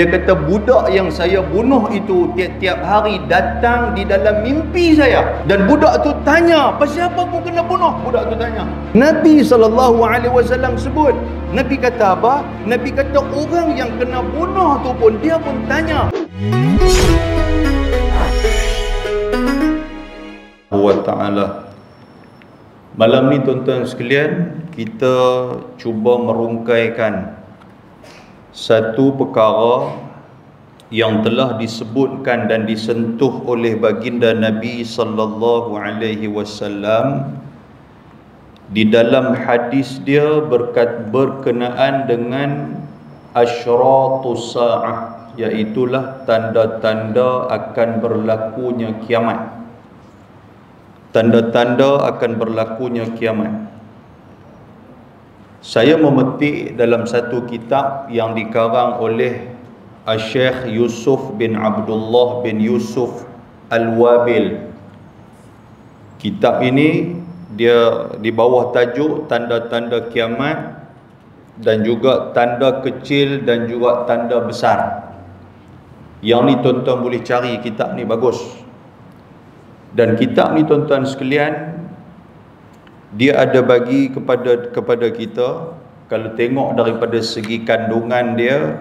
Dia kata, budak yang saya bunuh itu tiap-tiap hari datang di dalam mimpi saya. Dan budak tu tanya, pasal apa aku kena bunuh? Budak tu tanya. Nabi SAW sebut. Nabi kata apa? Nabi kata orang yang kena bunuh tu pun, dia pun tanya. Allah Ta'ala. Malam ni tuan-tuan sekalian, kita cuba merungkaikan satu perkara yang telah disebutkan dan disentuh oleh baginda Nabi sallallahu alaihi wasallam di dalam hadis dia berkenaan dengan asyratus saah, iaitu tanda-tanda akan berlakunya kiamat. Tanda-tanda akan berlakunya kiamat. Saya memetik dalam satu kitab yang dikarang oleh Al-Sheikh Yusuf bin Abdullah bin Yusuf Al-Wabil. Kitab ini dia di bawah tajuk tanda-tanda kiamat dan juga tanda kecil dan juga tanda besar. Yang ni tuan-tuan boleh cari, kitab ni bagus. Dan kitab ni tuan-tuan sekalian, dia ada bagi kepada kita. Kalau tengok daripada segi kandungan dia,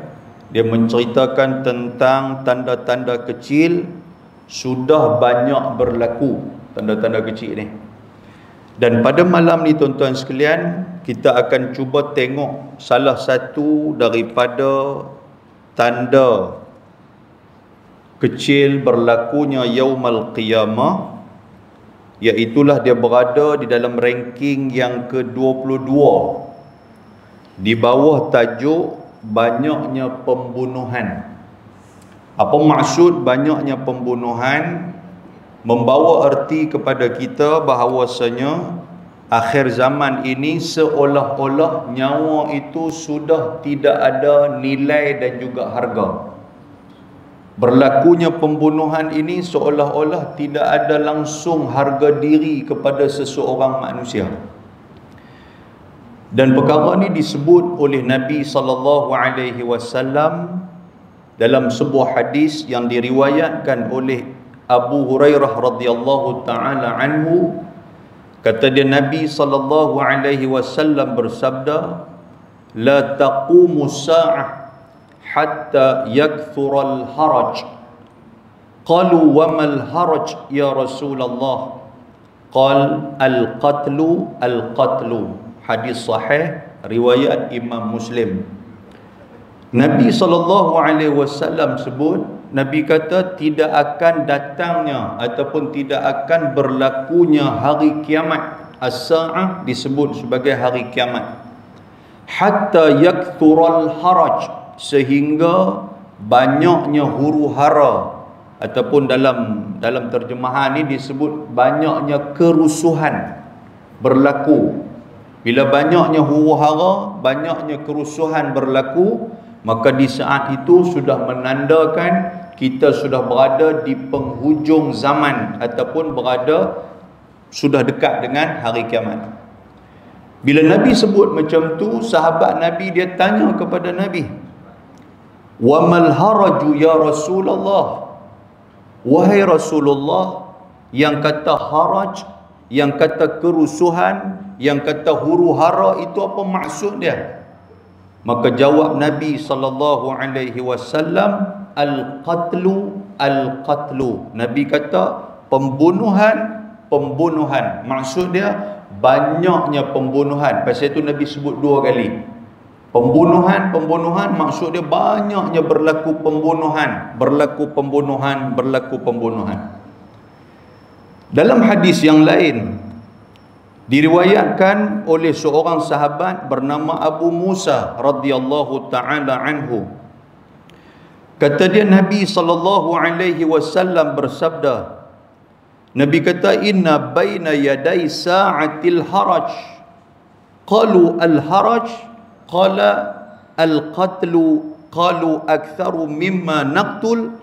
dia menceritakan tentang tanda-tanda kecil sudah banyak berlaku, tanda-tanda kecil ni. Dan pada malam ni tuan-tuan sekalian, kita akan cuba tengok salah satu daripada tanda kecil berlakunya yaumal qiyamah, iaitulah dia berada di dalam ranking yang ke-22 di bawah tajuk banyaknya pembunuhan. Apa maksud banyaknya pembunuhan? Membawa erti kepada kita bahawasanya akhir zaman ini seolah-olah nyawa itu sudah tidak ada nilai dan juga harga. Berlakunya pembunuhan ini seolah-olah tidak ada langsung harga diri kepada seseorang manusia. Dan perkara ini disebut oleh Nabi SAW dalam sebuah hadis yang diriwayatkan oleh Abu Hurairah radhiyallahu taala anhu. Kata dia, Nabi SAW bersabda, la taqumu sa'ah hatta yakthura al-haraj. Qalu wa mal haraj ya Rasulullah? Qal al-qatlu al-qatlu. Hadis sahih riwayat Imam Muslim. Nabi SAW sebut, Nabi kata tidak akan datangnya ataupun tidak akan berlakunya hari kiamat. As-sa'ah disebut sebagai hari kiamat. Hatta yakthura al-haraj, sehingga banyaknya huru-hara, ataupun dalam terjemahan ini disebut banyaknya kerusuhan berlaku. Bila banyaknya huru-hara, banyaknya kerusuhan berlaku, maka di saat itu sudah menandakan kita sudah berada di penghujung zaman ataupun berada sudah dekat dengan hari kiamat. Bila Nabi sebut macam tu, sahabat Nabi dia tanya kepada Nabi, wa mal haraju ya Rasulullah? Wahai Rasulullah, yang kata haraj, yang kata kerusuhan, yang kata huru-hara itu apa maksud dia? Maka jawab Nabi SAW, al-qatlu al-qatlu. Nabi kata pembunuhan pembunuhan. Maksud dia banyaknya pembunuhan. Pasal itu Nabi sebut dua kali. Pembunuhan-pembunuhan, maksud dia banyaknya berlaku pembunuhan. Berlaku pembunuhan, berlaku pembunuhan. Dalam hadis yang lain, diriwayatkan oleh seorang sahabat bernama Abu Musa radhiyallahu ta'ala anhu. Kata dia, Nabi SAW bersabda, Nabi kata, inna baina yaday sa'atil haraj. Qalu al-haraj? Qala al-qatlu. Qalu aktharu mimma naqtul.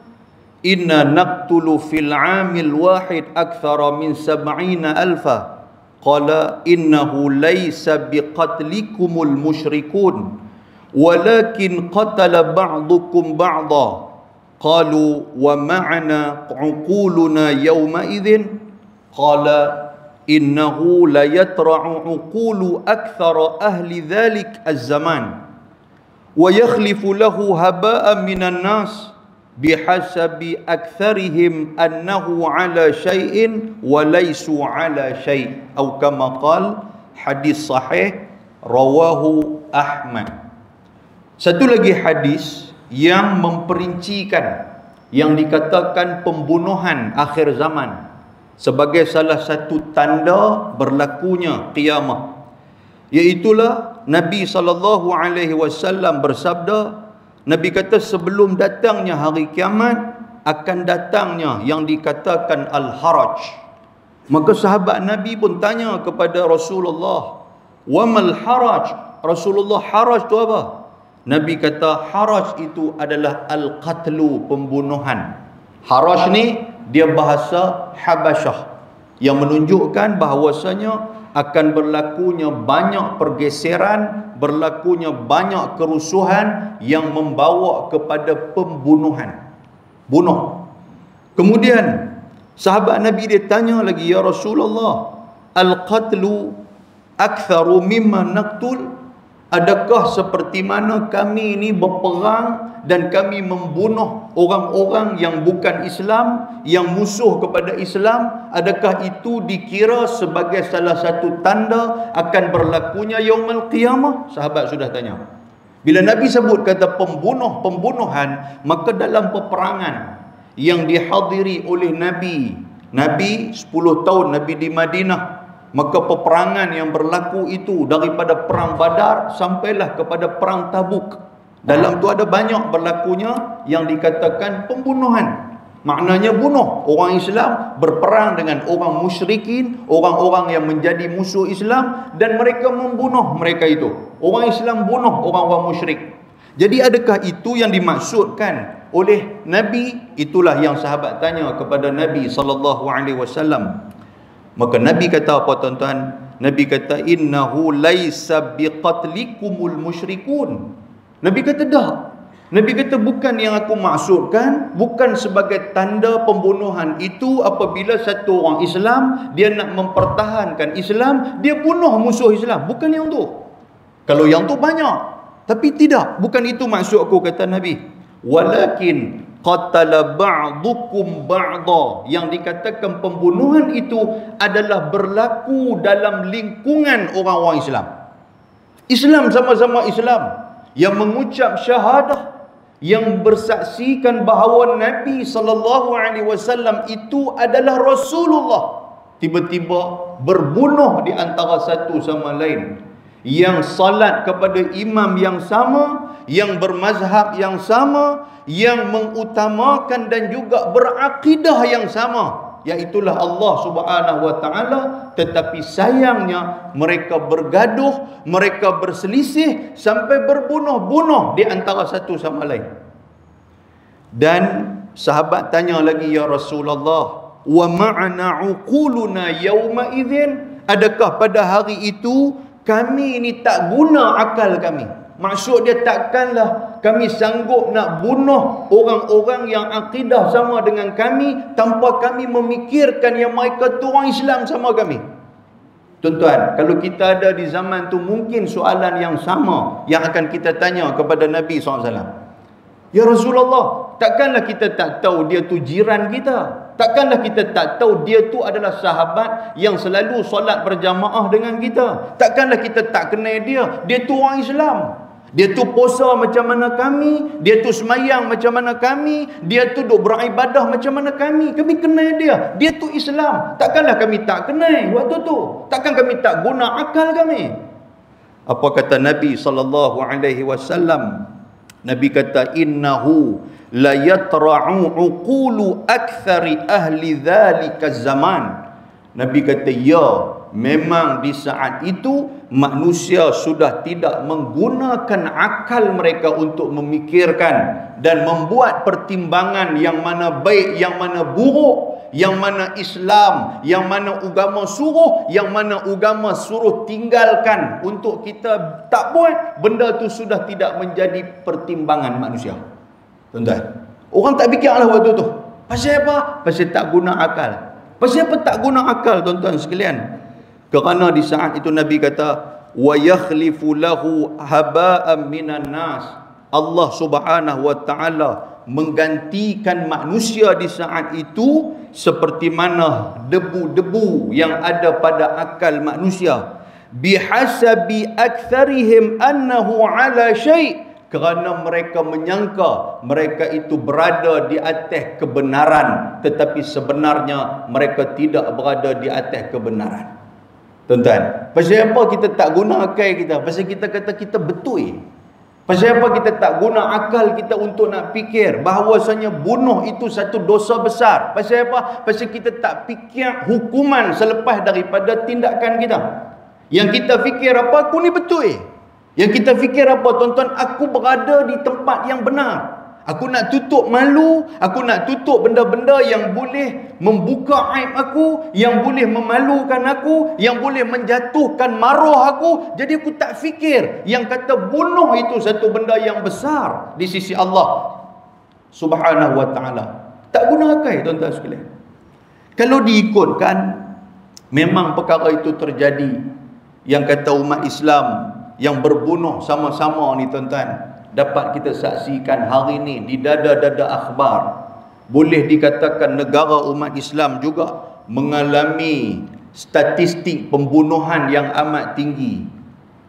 Inna naqtulu fil amil wahid akthara min 70,000. Qala innahu laysa biqatlikumul musyrikun walakin qatala ba'dukum ba'da qalu wa ma'ana uquluna yawma idhin qala innahu la yatra'u uqulu akthara ahli dhalik az-zaman wa yakhlifu lahu haba'an minan nas bihasabi aktharihim annahu ala syai'in wa laysu ala syai' atau kama qala, hadis sahih rawahu Ahmad. Satu lagi hadis yang memperincikan yang dikatakan pembunuhan akhir zaman sebagai salah satu tanda berlakunya qiyamah, iaitulah Nabi SAW bersabda, Nabi kata sebelum datangnya hari kiamat akan datangnya yang dikatakan al-haraj. Maka sahabat Nabi pun tanya kepada Rasulullah, wa mal haraj, Rasulullah, haraj tu apa? Nabi kata haraj itu adalah al-qatlu, pembunuhan. Haraj ni dia bahasa Habasyah yang menunjukkan bahawasanya akan berlakunya banyak pergeseran, berlakunya banyak kerusuhan yang membawa kepada pembunuhan, bunuh. Kemudian sahabat Nabi dia tanya lagi, ya Rasulullah, al-qatlu aktharu mimma naqtul, adakah seperti mana kami ini berperang dan kami membunuh orang-orang yang bukan Islam, yang musuh kepada Islam, adakah itu dikira sebagai salah satu tanda akan berlakunya yaumul qiyamah? Sahabat sudah tanya. Bila Nabi sebut kata pembunuhan, maka dalam peperangan yang dihadiri oleh Nabi 10 tahun Nabi di Madinah, maka peperangan yang berlaku itu daripada perang Badar sampailah kepada perang Tabuk, dalam tu ada banyak berlakunya yang dikatakan pembunuhan. Maknanya bunuh orang Islam, berperang dengan orang musyrikin, orang-orang yang menjadi musuh Islam, dan mereka membunuh mereka itu. Orang Islam bunuh orang-orang musyrik. Jadi adakah itu yang dimaksudkan oleh Nabi? Itulah yang sahabat tanya kepada Nabi SAW. Maka Nabi kata apa tuan-tuan? Nabi kata innahu laysa biqatlikumul musyrikun. Nabi kata dah. Nabi kata bukan yang aku maksudkan, bukan sebagai tanda pembunuhan itu apabila satu orang Islam dia nak mempertahankan Islam, dia bunuh musuh Islam. Bukan yang tu. Kalau yang tu banyak. Tapi tidak, bukan itu maksud aku, kata Nabi. Walakin qatala ba'dukum ba'da, yang dikatakan pembunuhan itu adalah berlaku dalam lingkungan orang-orang Islam. Islam sama-sama Islam yang mengucap syahadah, yang bersaksikan bahawa Nabi SAW itu adalah Rasulullah, tiba-tiba berbunuh di antara satu sama lain, yang salat kepada imam yang sama, yang bermazhab yang sama, yang mengutamakan dan juga berakidah yang sama, iaitulah Allah Subhanahu Wa Taala. Tetapi sayangnya mereka bergaduh, mereka berselisih sampai berbunuh-bunuh di antara satu sama lain. Dan sahabat tanya lagi, ya Rasulullah, wa ma'ana uquluna yawma idzin, adakah pada hari itu kami ini tak guna akal kami? Maksud dia takkanlah kami sanggup nak bunuh orang-orang yang akidah sama dengan kami tanpa kami memikirkan yang mereka tu orang Islam sama kami. Tuan-tuan, kalau kita ada di zaman tu, mungkin soalan yang sama yang akan kita tanya kepada Nabi SAW. Ya Rasulullah, takkanlah kita tak tahu dia tu jiran kita, takkanlah kita tak tahu dia tu adalah sahabat yang selalu solat berjamaah dengan kita, takkanlah kita tak kenal dia, dia tu orang Islam, dia tu puasa macam mana kami, dia tu semayang macam mana kami, dia tu duk beribadah macam mana kami, kami kenal dia, dia tu Islam, takkanlah kami tak kenal waktu tu, takkan kami tak guna akal kami. Apa kata Nabi SAW? Nabi kata innahu la yatra'u uqulu akthari ahli dhalika zaman. Nabi kata ya, memang di saat itu manusia sudah tidak menggunakan akal mereka untuk memikirkan dan membuat pertimbangan yang mana baik, yang mana buruk, yang mana Islam, yang mana agama suruh, yang mana agama suruh tinggalkan untuk kita tak buat. Benda tu sudah tidak menjadi pertimbangan manusia, tuan-tuan. Orang tak fikirlah waktu tu. Pasal apa? Pasal tak guna akal. Pasal apa tak guna akal, tuan-tuan sekalian? Kerana di saat itu Nabi kata, wa yakhlifu lahu haba'an minan nas. Allah Subhanahu wa taala menggantikan manusia di saat itu seperti mana debu-debu yang ada pada akal manusia. Bihasabi aktsarihim annahu ala syai'. Kerana mereka menyangka mereka itu berada di atas kebenaran, tetapi sebenarnya mereka tidak berada di atas kebenaran. Tuan-tuan, pasal apa kita tak guna akal kita? Pasal kita kata kita betul. Pasal apa kita tak guna akal kita untuk nak fikir bahawasanya bunuh itu satu dosa besar? Pasal apa? Pasal kita tak fikir hukuman selepas daripada tindakan kita. Yang kita fikir apa? Aku ni betul. Yang kita fikir apa, tuan-tuan? Aku berada di tempat yang benar. Aku nak tutup malu. Aku nak tutup benda-benda yang boleh membuka aib aku, yang boleh memalukan aku, yang boleh menjatuhkan maruah aku. Jadi aku tak fikir yang kata bunuh itu satu benda yang besar di sisi Allah Subhanahu wa ta'ala. Tak guna akal, tuan-tuan sekalian. Kalau diikutkan, memang perkara itu terjadi. Yang kata umat Islam yang berbunuh sama-sama ni, tuan-tuan, dapat kita saksikan hari ni di dada-dada akhbar. Boleh dikatakan negara umat Islam juga mengalami statistik pembunuhan yang amat tinggi.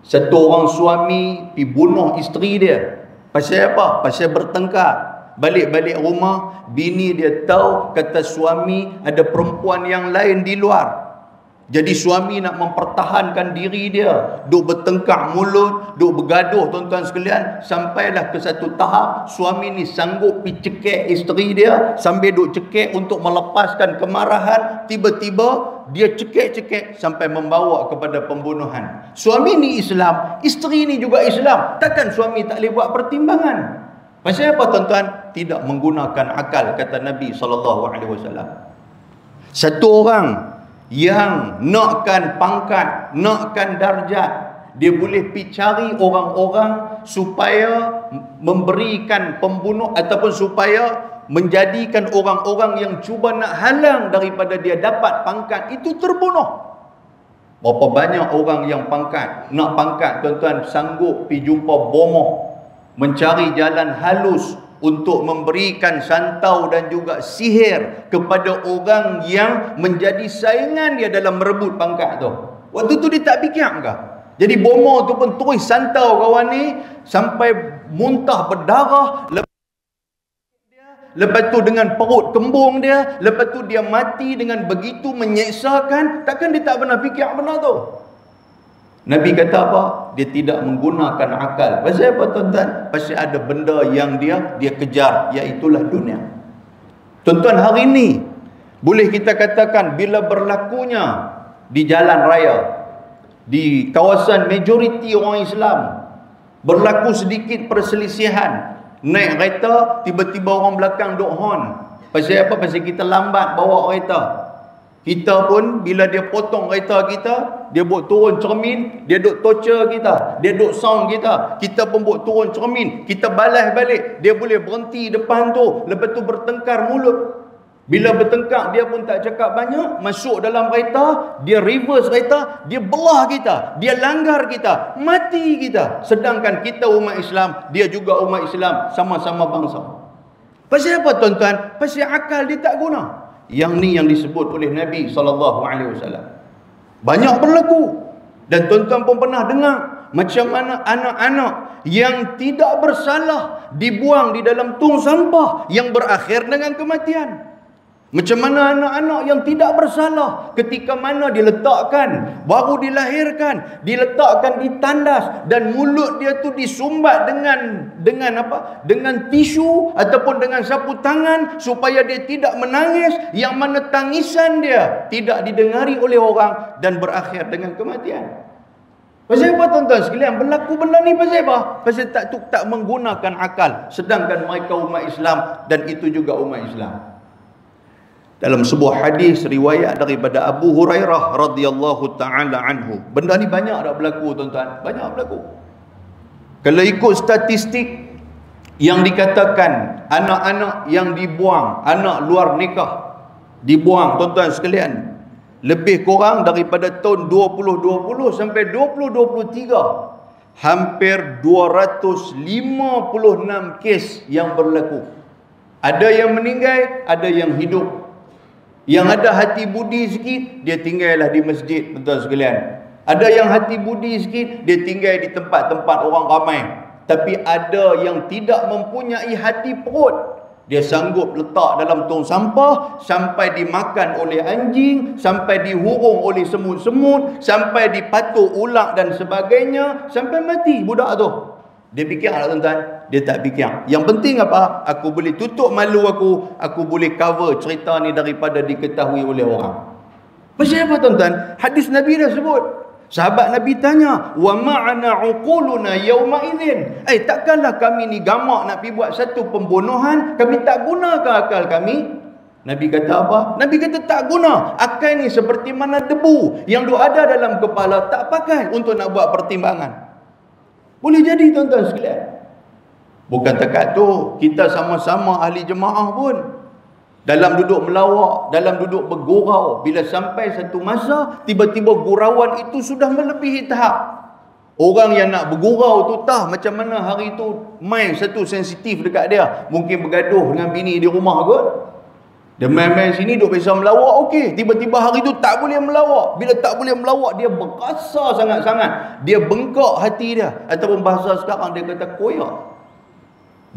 Satu orang suami pergi bunuh isteri dia. Pasal apa? Pasal bertengkar. Balik-balik rumah, bini dia tahu kata suami ada perempuan yang lain di luar. Jadi suami nak mempertahankan diri dia, duk bertengkar mulut, duk bergaduh, tuan-tuan sekalian, sampailah ke satu tahap suami ni sanggup pergi cekik isteri dia sambil duk cekik untuk melepaskan kemarahan. Tiba-tiba dia cekik-cekik sampai membawa kepada pembunuhan. Suami ni Islam, isteri ni juga Islam. Takkan suami tak boleh buat pertimbangan? Pasal apa, tuan-tuan? Tidak menggunakan akal, kata Nabi SAW. Satu orang yang nakkan pangkat, nakkan darjat, dia boleh pergi cari orang-orang supaya memberikan pembunuh ataupun supaya menjadikan orang-orang yang cuba nak halang daripada dia dapat pangkat itu terbunuh. Berapa banyak orang yang pangkat, nak pangkat, tuan-tuan, sanggup pergi jumpa bomoh, mencari jalan halus untuk memberikan santau dan juga sihir kepada orang yang menjadi saingan dia dalam merebut pangkat tu. Waktu tu dia tak fikir ke? Jadi bomoh tu pun terus santau kawan ni sampai muntah berdarah. Lepas tu dengan perut kembung dia. Lepas tu dia mati dengan begitu menyeksakan. Takkan dia tak pernah fikir benda tu? Nabi kata apa? Dia tidak menggunakan akal. Pasal apa, tuan-tuan? Pasal ada benda yang dia kejar, iaitulah dunia. Tuan-tuan, hari ini boleh kita katakan bila berlakunya di jalan raya, di kawasan majoriti orang Islam, berlaku sedikit perselisihan. Naik kereta, tiba-tiba orang belakang duk horn. Pasal apa? Pasal kita lambat bawa kereta. Kita pun bila dia potong kereta kita, dia buat turun cermin, dia duk torture kita, dia duk sound kita. Kita pun buat turun cermin, kita balas balik. Dia boleh berhenti depan tu, lepas tu bertengkar mulut. Bila bertengkar, dia pun tak cakap banyak, masuk dalam kereta, dia reverse kereta, dia belah kita, dia langgar kita, mati kita. Sedangkan kita umat Islam, dia juga umat Islam, sama-sama bangsa. Pasal apa, tuan-tuan? Pasal akal dia tak guna. Yang ni yang disebut oleh Nabi SAW. Banyak berlaku. Dan tuan-tuan pun pernah dengar macam mana anak-anak yang tidak bersalah dibuang di dalam tong sampah yang berakhir dengan kematian. Macam mana anak-anak yang tidak bersalah ketika mana diletakkan, baru dilahirkan, diletakkan di tandas dan mulut dia tu disumbat dengan tisu ataupun dengan sapu tangan supaya dia tidak menangis, yang mana tangisan dia tidak didengari oleh orang dan berakhir dengan kematian. Pasal apa tuan-tuan sekalian? Berlaku benda ni pasal apa? Pasal tak menggunakan akal. Sedangkan mereka umat Islam dan itu juga umat Islam. Dalam sebuah hadis riwayat daripada Abu Hurairah radhiyallahu taala anhu. Benda ni banyak dah berlaku tuan-tuan, banyak berlaku. Kalau ikut statistik yang dikatakan anak-anak yang dibuang, anak luar nikah dibuang tuan-tuan sekalian, lebih kurang daripada tahun 2020 sampai 2023 hampir 256 kes yang berlaku. Ada yang meninggal, ada yang hidup. Yang ada hati budi sikit, dia tinggallah di masjid, tuan-tuan sekalian. Ada yang hati budi sikit, dia tinggal di tempat-tempat orang ramai. Tapi ada yang tidak mempunyai hati perut. Dia sanggup letak dalam tong sampah, sampai dimakan oleh anjing, sampai dihurung oleh semut-semut, sampai dipatuk ular dan sebagainya, sampai mati budak tu. Dia fikir tak tuan-tuan? Dia tak fikir. Yang penting apa? Aku boleh tutup malu aku. Aku boleh cover cerita ni daripada diketahui oleh orang. Pasal apa tuan-tuan? Hadis Nabi dah sebut. Sahabat Nabi tanya, "Wa ma'ana uquluna yauma idzin?" Takkanlah kami ni gamak nak pi buat satu pembunuhan, kami tak gunakan akal kami? Nabi kata apa? Nabi kata tak guna. Akal ni seperti mana debu yang duk ada dalam kepala, tak pakai untuk nak buat pertimbangan. Boleh jadi tuan-tuan sekalian. Bukan takat tu, kita sama-sama ahli jemaah pun dalam duduk melawak, dalam duduk bergurau, bila sampai satu masa tiba-tiba gurauan itu sudah melebihi tahap. Orang yang nak bergurau tu tah macam mana hari tu main satu sensitif dekat dia, mungkin bergaduh dengan bini di rumah kot. Dia main-main sini duk biasa melawak, okey. Tiba-tiba hari tu tak boleh melawak. Bila tak boleh melawak, dia berkasar sangat-sangat. Dia bengkak hati dia. Ataupun bahasa sekarang dia kata koyak.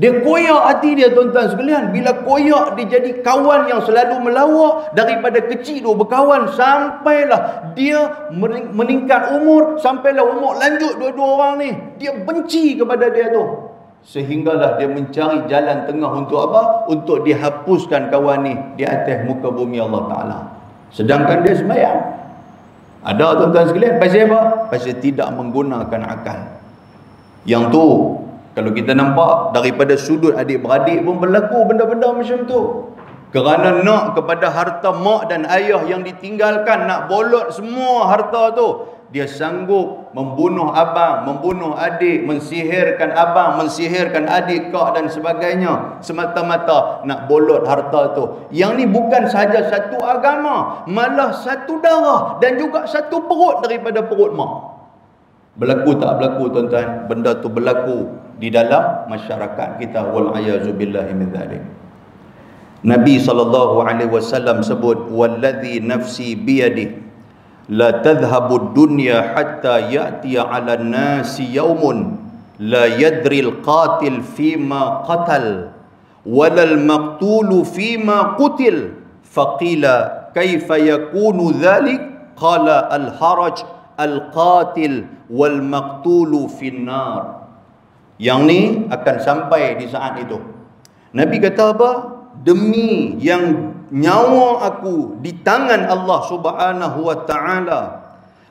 Dia koyak hati dia tuan-tuan sekalian. Bila koyak, dia jadi kawan yang selalu melawak. Daripada kecil tu berkawan, sampailah dia meningkat umur, sampailah umur lanjut dua-dua orang ni. Dia benci kepada dia tu. Sehinggalah dia mencari jalan tengah untuk apa? Untuk dihapuskan kawan ni di atas muka bumi Allah Ta'ala. Sedangkan dia sembahyang. Ada tuan-tuan sekalian. Pasal apa? Pasal tidak menggunakan akal. Yang tu kalau kita nampak daripada sudut adik-beradik pun berlaku benda-benda macam tu. Kerana nak kepada harta mak dan ayah yang ditinggalkan, nak bolot semua harta tu, dia sanggup membunuh abang, membunuh adik, mensihirkan abang, mensihirkan adik, kak dan sebagainya, semata-mata nak bolot harta tu. Yang ni bukan sahaja satu agama, malah satu darah dan juga satu perut daripada perut mak. Berlaku tak berlaku tuan-tuan? Benda tu berlaku di dalam masyarakat kita. Wal ayazubillahi min zalik. Nabi SAW sebut, "Wallazi nafsi biyadihi la tadhhabu dunya hatta ya'tiya 'ala an-nasi yawmun la yadri al-qatil fima qatal wala al-maqtulu fima qutil faqila kayfa yakunu dhalik qala al-haraj al-qatil wal maqtulu fin nar." Yang ni akan sampai di saat itu. Nabi kata apa? Demi yang nyawa aku di tangan Allah Subhanahu wa Ta'ala,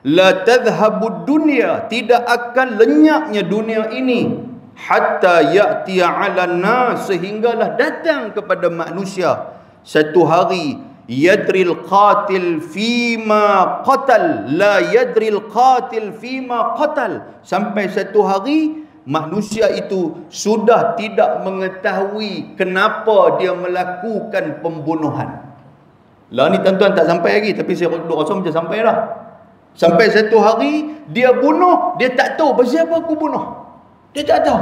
la tadhhabud dunya, tidak akan lenyapnya dunia ini, hatta ya'tiya 'alan nas, sehinggalah datang kepada manusia satu hari, yadril qatil fima qatal, la yadril qatil fima qatal, sampai satu hari manusia itu sudah tidak mengetahui kenapa dia melakukan pembunuhan. Lah ni tuan-tuan tak sampai lagi, tapi saya duk rasa macam sampai dah. Sampai satu hari dia bunuh, dia tak tahu pasal apa aku bunuh. Dia tak tahu.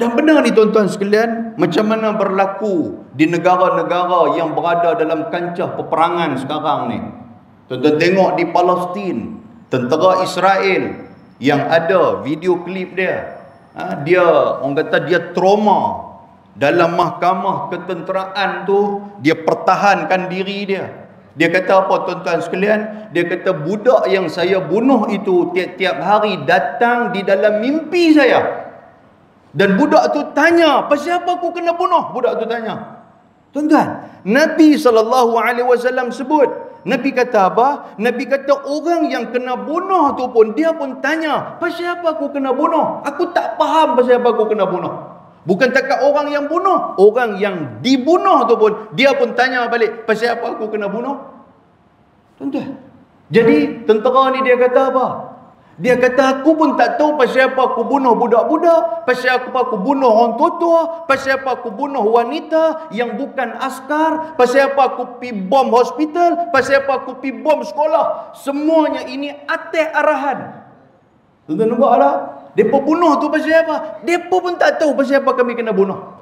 Dan benar ni tuan-tuan sekalian, macam mana berlaku di negara-negara yang berada dalam kancah peperangan sekarang ni. Tuan-tuan tengok di Palestin, tentera Israel yang ada video klip dia. Dia orang kata dia trauma. dalam mahkamah ketenteraan tu dia pertahankan diri dia. Dia kata apa tuan-tuan sekalian? Dia kata budak yang saya bunuh itu tiap-tiap hari datang di dalam mimpi saya. Dan budak tu tanya, pasal apa aku kena bunuh? Budak tu tanya. Tuan-tuan, Nabi SAW sebut. Nabi kata apa? Nabi kata orang yang kena bunuh tu pun, dia pun tanya, pasal apa aku kena bunuh? Aku tak faham pasal apa aku kena bunuh. Bukan takat orang yang bunuh, orang yang dibunuh tu pun, dia pun tanya balik, pasal apa aku kena bunuh? Tuan-tuan, jadi tentera ni dia kata apa? Dia kata aku pun tak tahu pasal apa aku bunuh budak-budak, pasal apa aku bunuh orang tua-tua, pasal apa aku bunuh wanita yang bukan askar, pasal apa aku pi bom hospital, pasal apa aku pi bom sekolah. Semuanya ini atas arahan. Tuan-tuan nampak tak? Mereka bunuh tu pasal apa? Mereka pun tak tahu pasal apa kami kena bunuh.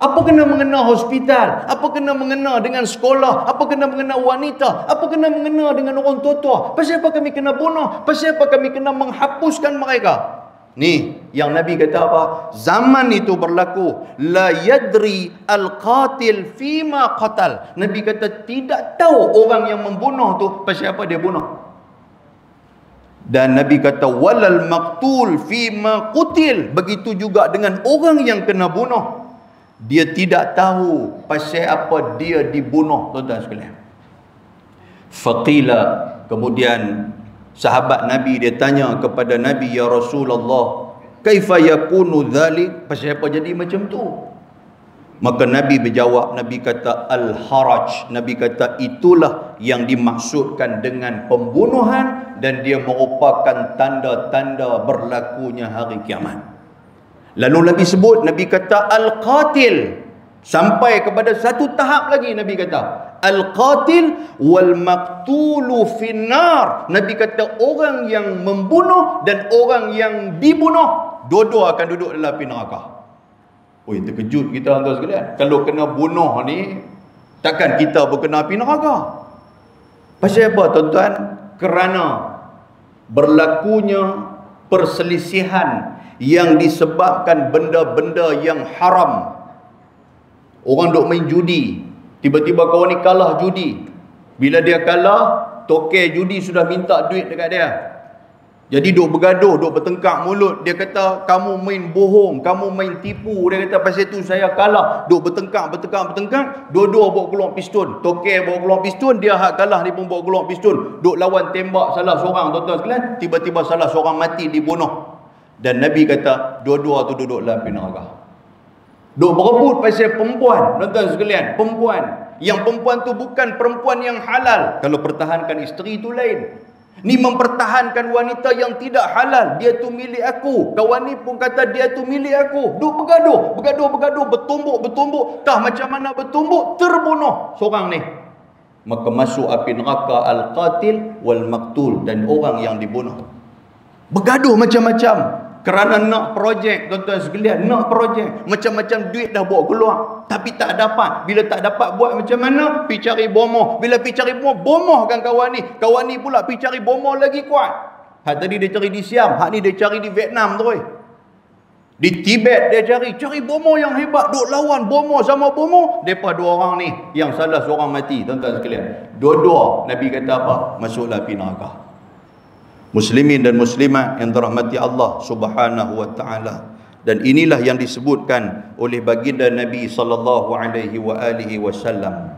Apa kena mengena hospital? Apa kena mengena dengan sekolah? Apa kena mengena wanita? Apa kena mengena dengan orang tua-tua? Pasal apa kami kena bunuh? Pasal apa kami kena menghapuskan mereka? Ni yang Nabi kata apa? Zaman itu berlaku. La yadri al-qatil fima qatal. Nabi kata tidak tahu orang yang membunuh tu pasal apa dia bunuh. Dan Nabi kata walal maqtul fima qutil, begitu juga dengan orang yang kena bunuh, dia tidak tahu pasal apa dia dibunuh. Tuan-tuan sekalian, faqila, kemudian sahabat Nabi dia tanya kepada Nabi, ya Rasulullah, kaifa yakunu dhalik, pasal apa jadi macam tu? Maka Nabi berjawab, Nabi kata al-haraj, Nabi kata itulah yang dimaksudkan dengan pembunuhan dan dia merupakan tanda-tanda berlakunya hari kiamat. Lalu Nabi sebut, Nabi kata al-qatil, sampai kepada satu tahap lagi Nabi kata al-qatil wal maqtulu finnar. Nabi kata orang yang membunuh dan orang yang dibunuh, dua-dua akan duduk dalam api neraka. Oi, terkejut kita tuan-tuan sekalian. Kalau kena bunuh ni, takkan kita berkena api neraka? Pasal apa tuan-tuan? Kerana berlakunya perselisihan yang disebabkan benda-benda yang haram. Orang duk main judi, tiba-tiba kawan ni kalah judi. Bila dia kalah, toke judi sudah minta duit dekat dia. Jadi duk bergaduh, duk bertengkar mulut. Dia kata kamu main bohong, kamu main tipu. Dia kata pasal tu saya kalah. Duk bertengkar. Dua-dua bawa keluar pistol. Toke bawa keluar pistol, dia hak kalah dia pun bawa keluar pistol. Duk lawan tembak salah seorang, tuan-tuan sekalian, tiba-tiba salah seorang mati dibunuh. Dan Nabi kata dua-dua tu duduk dalam api neraka. Duk berebut pasal perempuan, tuan-tuan sekalian, perempuan. Yang perempuan tu bukan perempuan yang halal. Kalau pertahankan isteri tu lain. Ni mempertahankan wanita yang tidak halal. Dia tu milik aku. Kawan ni pun kata dia tu milik aku. Duk bergaduh, bertumbuk. Tah macam mana bertumbuk, terbunuh seorang ni. Maka masuk api neraka al-qatil wal maqtul, dan orang yang dibunuh. Bergaduh macam-macam kerana nak projek, tuan-tuan sekalian, nak projek. Macam-macam duit dah bawa keluar tapi tak dapat. Bila tak dapat buat macam mana? Pergi cari bomoh. Bila pergi cari bomoh, bomohkan kawan ni. Kawan ni pula pergi cari bomoh lagi kuat. Hak tadi dia cari di Siam, hak ni dia cari di Vietnam terus. Di Tibet dia cari bomoh yang hebat, duk lawan bomoh sama bomoh. Depa dua orang ni, yang salah seorang mati, tuan-tuan sekalian. Dua-dua Nabi kata apa? Masuklah api neraka. Muslimin dan muslimat yang dirahmati Allah Subhanahu wa taala, dan inilah yang disebutkan oleh baginda Nabi sallallahu alaihi wasallam.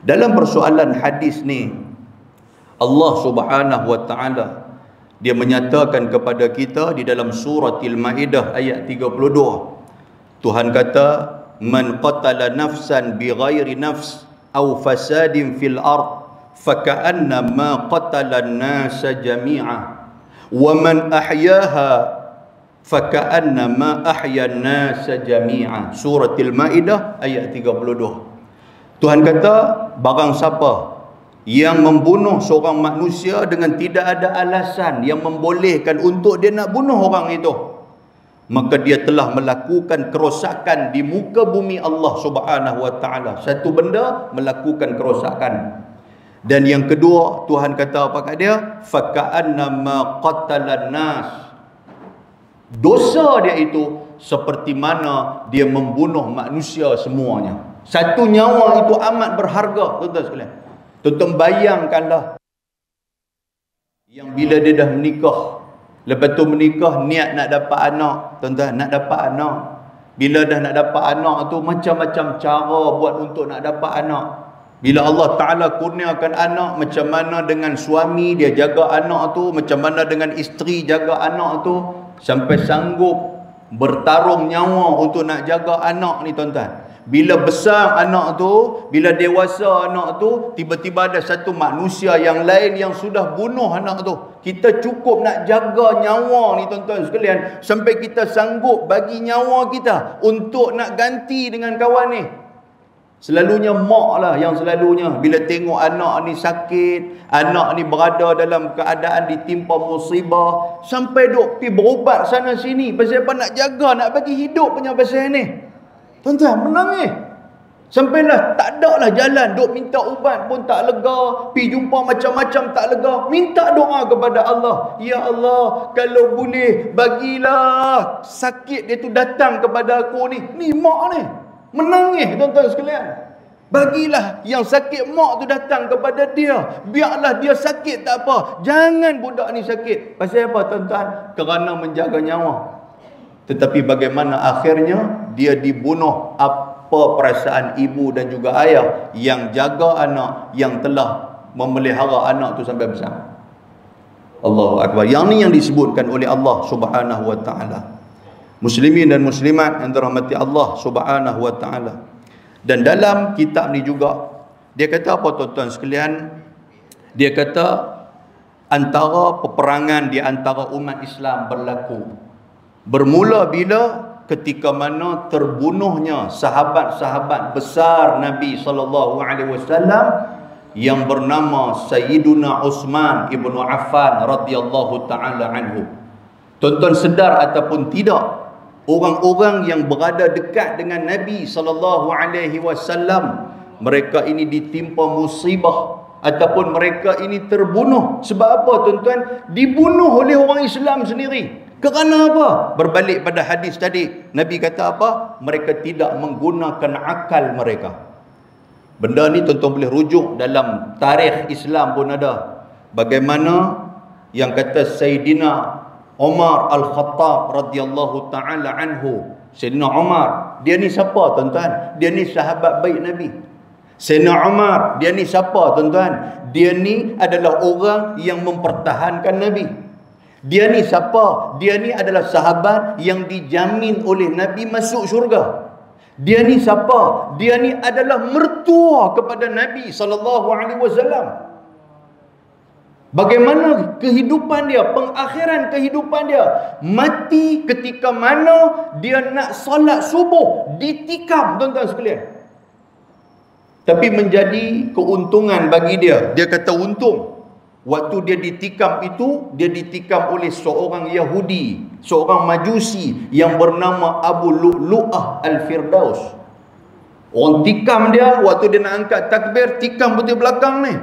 Dalam persoalan hadis ni, Allah Subhanahu wa taala dia menyatakan kepada kita di dalam surah Al-Maidah ayat 32. Tuhan kata, "Man qatala nafsan bighairi nafs aw fasadin fil ard فَكَأَنَّمَا قَتَلَ النَّاسَ جَمِيعًا وَمَنْ أَحْيَاهَا فَكَأَنَّمَا أَحْيَا النَّاسَ جَمِيعًا." Surah Al-Maidah ayat 32. Tuhan kata barang siapa yang membunuh seorang manusia dengan tidak ada alasan yang membolehkan untuk dia nak bunuh orang itu, maka dia telah melakukan kerosakan di muka bumi Allah Subhanahu wa taala. Satu benda melakukan kerosakan. Dan yang kedua, Tuhan kata apa kat dia? فَكَأَنَّمَا قَتَلَ النَّاسِ. Dosa dia itu seperti mana dia membunuh manusia semuanya. Satu nyawa itu amat berharga, tuan-tuan sekalian. Tuan-tuan bayangkanlah yang bila dia dah menikah, lepas tu menikah niat nak dapat anak, tuan-tuan, nak dapat anak. Bila dah nak dapat anak tu macam-macam cara buat untuk nak dapat anak. Bila Allah Ta'ala kurniakan anak, macam mana dengan suami dia jaga anak tu, macam mana dengan isteri jaga anak tu, sampai sanggup bertarung nyawa untuk nak jaga anak ni, tuan-tuan. Bila besar anak tu, bila dewasa anak tu, tiba-tiba ada satu manusia yang lain yang sudah bunuh anak tu. Kita cukup nak jaga nyawa ni, tuan-tuan sekalian, sampai kita sanggup bagi nyawa kita untuk nak ganti dengan kawan ni. Selalunya mak lah yang selalunya bila tengok anak ni sakit, anak ni berada dalam keadaan ditimpa musibah, sampai duk pergi berubat sana sini. Pasal apa? Nak jaga, nak bagi hidup punya pasal ni. Tuan-tuan, menangis. Sampailah tak ada lah jalan. Duk minta ubat pun tak lega. Pergi jumpa macam-macam tak lega. Minta doa kepada Allah. Ya Allah, kalau boleh bagilah sakit dia tu datang kepada aku ni. Ni mak ni. Menangis, tuan-tuan sekalian. Bagilah yang sakit mak tu datang kepada dia. Biarlah dia sakit tak apa. Jangan budak ni sakit. Pasal apa, tuan-tuan? Kerana menjaga nyawa. Tetapi bagaimana akhirnya dia dibunuh? Apa perasaan ibu dan juga ayah yang jaga anak, yang telah memelihara anak tu sampai besar? Allahu Akbar. Yang ni yang disebutkan oleh Allah Subhanahu wa ta'ala. Muslimin dan muslimat yang dirahmati Allah Subhanahu wa ta'ala. Dan dalam kitab ni juga dia kata apa, tuan-tuan sekalian? Dia kata antara peperangan di antara umat Islam berlaku bermula bila? Ketika mana terbunuhnya sahabat-sahabat besar Nabi SAW yang bernama Sayyidina Uthman bin Affan radhiyallahu ta'ala anhu. Tuan-tuan sedar ataupun tidak, orang-orang yang berada dekat dengan Nabi SAW, mereka ini ditimpa musibah ataupun mereka ini terbunuh. Sebab apa, tuan-tuan? Dibunuh oleh orang Islam sendiri. Kerana apa? Berbalik pada hadis tadi, Nabi kata apa? Mereka tidak menggunakan akal mereka. Benda ni tuan-tuan boleh rujuk dalam tarikh Islam pun ada. Bagaimana yang kata Sayyidina Umar Al-Khattab radhiyallahu ta'ala anhu. Sayyidina Umar, dia ni siapa, tuan-tuan? Dia ni sahabat baik Nabi. Sayyidina Umar, dia ni siapa, tuan-tuan? Dia ni adalah orang yang mempertahankan Nabi. Dia ni siapa? Dia ni adalah sahabat yang dijamin oleh Nabi masuk syurga. Dia ni siapa? Dia ni adalah mertua kepada Nabi SAW. Bagaimana kehidupan dia? Pengakhiran kehidupan dia. Mati ketika mana dia nak solat subuh. Ditikam, tuan-tuan sekalian. Tapi menjadi keuntungan bagi dia. Dia kata untung. Waktu dia ditikam itu, dia ditikam oleh seorang Yahudi, seorang Majusi yang bernama Abu Lu'lu'ah Al-Firdaus. Orang tikam dia, waktu dia nak angkat takbir, tikam betul belakang ni.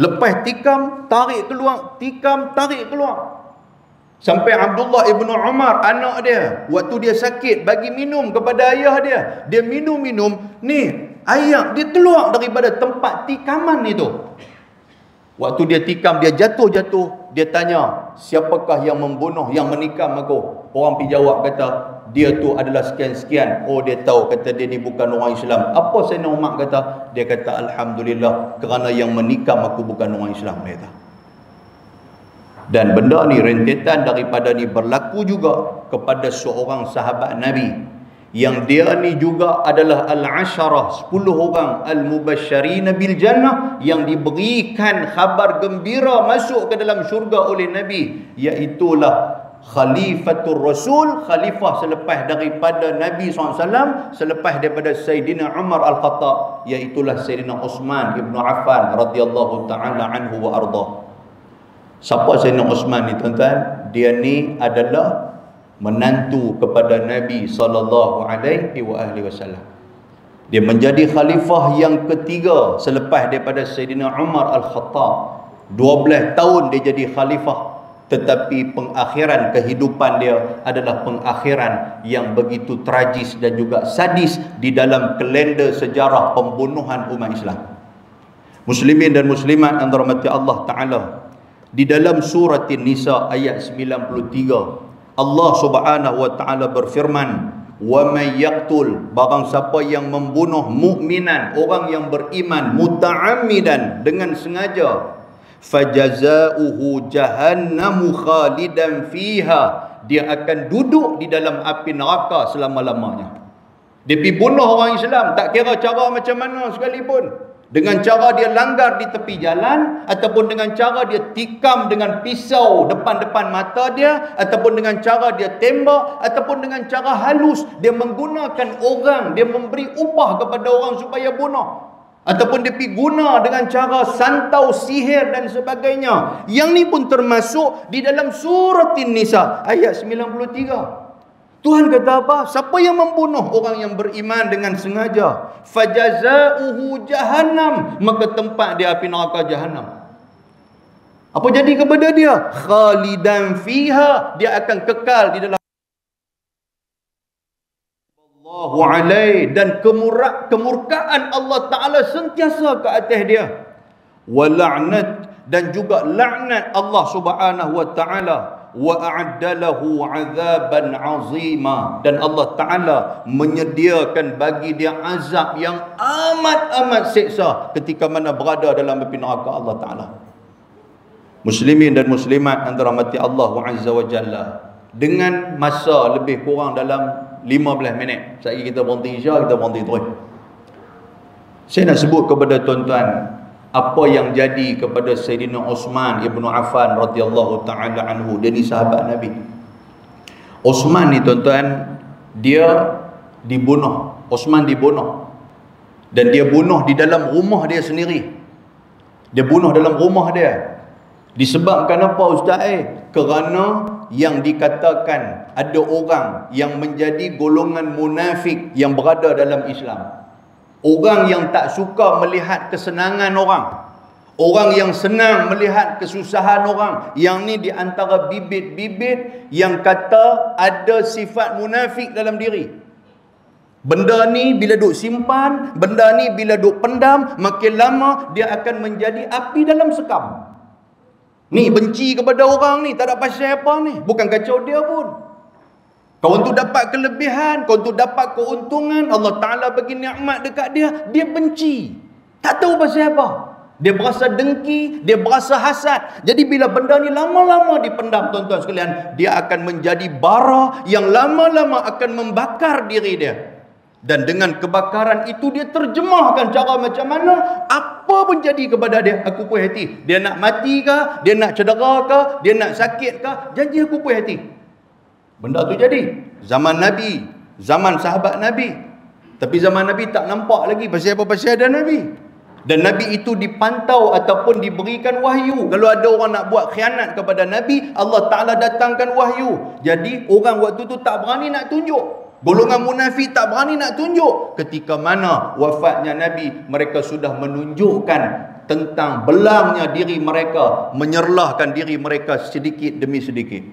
Lepas tikam, tarik keluar, tikam, tarik keluar. Sampai Abdullah ibnu Umar, anak dia, waktu dia sakit, bagi minum kepada ayah dia. Dia minum-minum, ni, ayah dia keluar daripada tempat tikaman itu. Waktu dia tikam, dia jatuh-jatuh. Dia tanya, siapakah yang membunuh, yang menikam aku? Orang pergi jawab, kata, dia tu adalah sekian-sekian. Oh, dia tahu, kata, dia ni bukan orang Islam. Apa Sayyidina Umar kata? Dia kata, Alhamdulillah, kerana yang menikam aku bukan orang Islam. Dia kata. Dan benda ni, rentetan daripada ni berlaku juga kepada seorang sahabat Nabi. Yang dia ni juga adalah al-asyarah, 10 orang al-mubasyirin bil jannah yang diberikan khabar gembira masuk ke dalam syurga oleh Nabi, iaitulah khalifatul rasul, khalifah selepas daripada Nabi SAW, selepas daripada Sayyidina Umar Al-Khattab, iaitulah Sayyidina Uthman ibn Affan radhiyallahu ta'ala anhu wa arda. Siapa Sayyidina Uthman ni, tuan-tuan? Dia ni adalah menantu kepada Nabi SAW. Dia menjadi khalifah yang ketiga selepas daripada Sayyidina Umar Al-Khattab. 12 tahun dia jadi khalifah. tetapi pengakhiran kehidupan dia adalah pengakhiran yang begitu tragis dan juga sadis di dalam kalender sejarah pembunuhan umat Islam. Muslimin dan muslimat yang dirahmati Allah Ta'ala, di dalam surah An-Nisa ayat 93, Allah Subhanahu wa Ta'ala berfirman, "Wa may yaqtul", barang siapa yang membunuh mukminan, orang yang beriman, muta'ammidan, dengan sengaja, "Fajaza'uhu jahannamu khalidan fiha", dia akan duduk di dalam api neraka selama-lamanya. Dia pergi bunuh orang Islam, tak kira cara macam mana sekalipun, dengan cara dia langgar di tepi jalan, ataupun dengan cara dia tikam dengan pisau depan-depan mata dia, ataupun dengan cara dia tembak, ataupun dengan cara halus dia menggunakan orang, dia memberi upah kepada orang supaya bunuh, ataupun dia pergi guna dengan cara santau, sihir dan sebagainya. Yang ni pun termasuk di dalam surah An-Nisa ayat 93. Tuhan kata apa? Siapa yang membunuh orang yang beriman dengan sengaja, "Fajaza'uhu jahannam", maka tempat dia api neraka jahannam. Apa jadi kepada dia? "Khalidan fiha", dia akan kekal di dalam Wa'alai, dan kemurkaan Allah Ta'ala sentiasa ke atas dia. Wala'nat, dan juga laknat Allah Subhanahu wa Ta'ala. Wa'addalahu 'adzaban 'azima, dan Allah Ta'ala menyediakan bagi dia azab yang amat-amat seksa ketika mana berada dalam api neraka Allah Ta'ala. Muslimin dan muslimat yang dirahmati Allah Azza wa Jalla, dengan masa lebih kurang dalam 15 minit. Sekejap kita berhenti Isya, kita berhenti terus. Saya nak sebut kepada tuan-tuan apa yang jadi kepada Sayyidina Uthman ibnu Affan radhiyallahu ta'ala anhu. Dia ni sahabat Nabi. Uthman ni tuan-tuan, dia dibunuh. Uthman dibunuh. Dan dia bunuh di dalam rumah dia sendiri. Dia bunuh dalam rumah dia. Disebabkan apa Ustaz? Kerana yang dikatakan ada orang yang menjadi golongan munafik yang berada dalam Islam, orang yang tak suka melihat kesenangan orang, orang yang senang melihat kesusahan orang. Yang ni di antara bibit-bibit yang kata ada sifat munafik dalam diri. Benda ni bila duk simpan, benda ni bila duk pendam, makin lama dia akan menjadi api dalam sekam. Ni benci kepada orang ni, tak ada pasal apa ni. Bukan kacau dia pun. Kau tu dapat kelebihan, kau tu dapat keuntungan, Allah Ta'ala bagi nikmat dekat dia, dia benci. Tak tahu pasal apa. Dia berasa dengki, dia berasa hasad. Jadi bila benda ni lama-lama dipendam tuan-tuan sekalian, dia akan menjadi bara yang lama-lama akan membakar diri dia. Dan dengan kebakaran itu dia terjemahkan cara macam mana, apa pun jadi kepada dia, aku puas hati. Dia nak mati ke, dia nak cedera ke, dia nak sakit ke, janji aku puas hati. Benda tu jadi zaman Nabi, zaman sahabat Nabi. Tapi zaman Nabi tak nampak lagi pasal apa-pasal ada Nabi. Dan Nabi itu dipantau ataupun diberikan wahyu. Kalau ada orang nak buat khianat kepada Nabi, Allah Ta'ala datangkan wahyu. Jadi orang waktu tu tak berani nak tunjuk. Golongan munafik tak berani nak tunjuk. Ketika mana wafatnya Nabi, mereka sudah menunjukkan tentang belangnya diri mereka, menyerlahkan diri mereka sedikit demi sedikit.